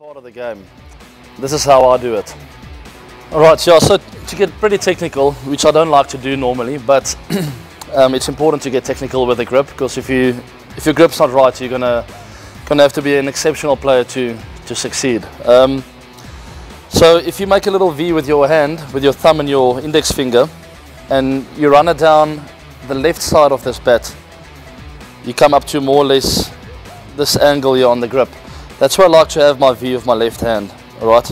Part of the game. This is how I do it. Alright, yeah, so to get pretty technical, which I don't like to do normally, but it's important to get technical with the grip, because if your grip's not right, you're gonna have to be an exceptional player to succeed. So if you make a little V with your hand, with your thumb and your index finger, and you run it down the left side of this bat, you come up to more or less this angle here on the grip. That's where I like to have my V of my left hand, alright?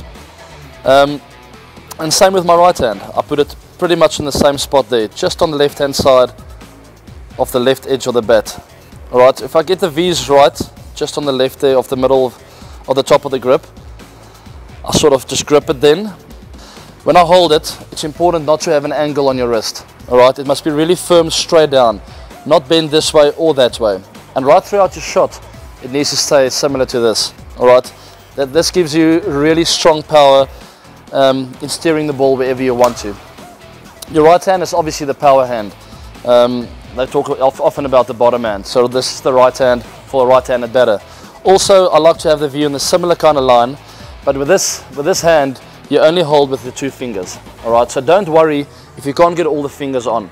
And same with my right hand. I put it pretty much in the same spot there, just on the left hand side of the left edge of the bat. Alright, if I get the V's right, just on the left there of the middle of the top of the grip, I sort of just grip it then. When I hold it, it's important not to have an angle on your wrist, alright? It must be really firm, straight down, not bend this way or that way. And right throughout your shot, it needs to stay similar to this, alright? This gives you really strong power in steering the ball wherever you want to. Your right hand is obviously the power hand. They talk often about the bottom hand, so this is the right hand for a right-handed batter. Also, I like to have the view in a similar kind of line, but with this hand, you only hold with the two fingers, alright? So don't worry if you can't get all the fingers on.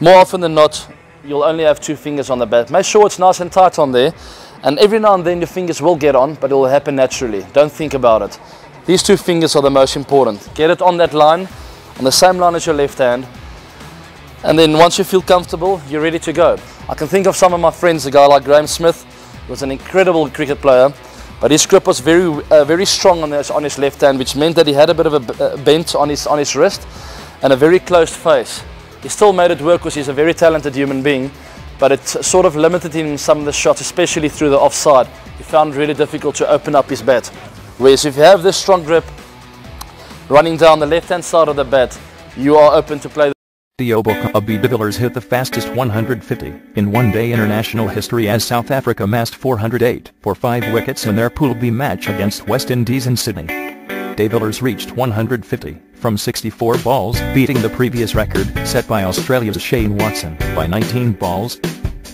More often than not, you'll only have two fingers on the bat. Make sure it's nice and tight on there. And every now and then your fingers will get on, but it will happen naturally. Don't think about it. These two fingers are the most important. Get it on that line, on the same line as your left hand. And then once you feel comfortable, you're ready to go. I can think of some of my friends, a guy like Graeme Smith, who was an incredible cricket player, but his grip was very strong on his left hand, which meant that he had a bit of a bent on his wrist and a very closed face. He still made it work because he's a very talented human being, but it sort of limited him in some of the shots, especially through the offside. He found it really difficult to open up his bat. Whereas if you have this strong grip running down the left-hand side of the bat, you are open to play. AB de Villiers hit the fastest 150 in one-day international history as South Africa amassed 408 for 5 wickets in their Pool B match against West Indies in Sydney. De Villiers reached 150 from 64 balls, beating the previous record set by Australia's Shane Watson by 19 balls.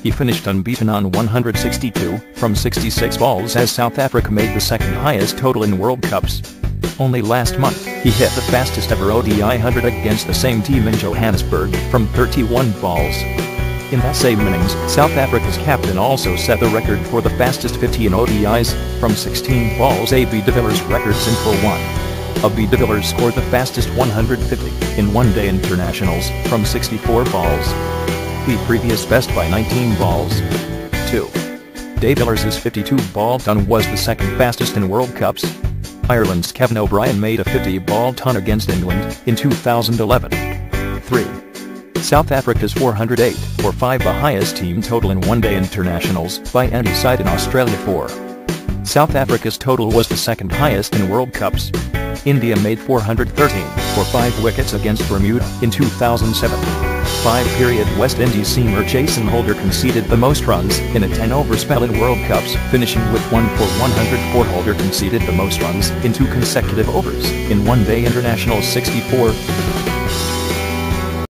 He finished unbeaten on 162 from 66 balls as South Africa made the second highest total in World Cups. Only last month, he hit the fastest ever ODI 100 against the same team in Johannesburg from 31 balls. In that same innings, South Africa's captain also set the record for the fastest 50 in ODIs from 16 balls. AB de Villiers' records in full one. AB de Villiers scored the fastest 150 in one-day internationals from 64 balls. The previous best by 19 balls. 2. De Villiers' 52-ball ton was the second fastest in World Cups. Ireland's Kevin O'Brien made a 50-ball ton against England in 2011. 3. South Africa's 408 for 5, the highest team total in one-day internationals by any side in Australia. 4. South Africa's total was the second highest in World Cups. India made 413 for 5 wickets against Bermuda in 2007. 5. West Indies seamer Jason Holder conceded the most runs in a 10-over spell in World Cups, finishing with 1 for 104. Holder conceded the most runs in 2 consecutive overs in one-day international 64.